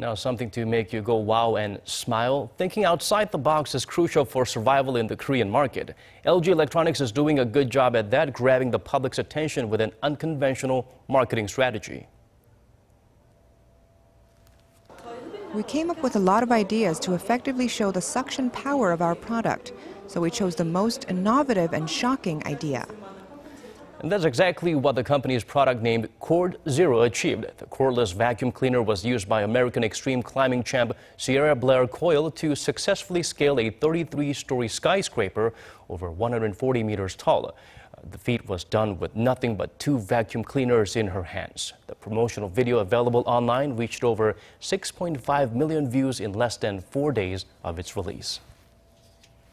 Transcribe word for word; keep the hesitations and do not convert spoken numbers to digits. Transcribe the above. Now, something to make you go wow and smile. Thinking outside the box is crucial for survival in the Korean market. L G Electronics is doing a good job at that, grabbing the public's attention with an unconventional marketing strategy. We came up with a lot of ideas to effectively show the suction power of our product, so we chose the most innovative and shocking idea. And that's exactly what the company's product named Cord Zero achieved. The cordless vacuum cleaner was used by American extreme climbing champ Sierra Blair-Coyle to successfully scale a thirty-three story skyscraper over one hundred forty meters tall. The feat was done with nothing but two vacuum cleaners in her hands. The promotional video available online reached over six point five million views in less than four days of its release.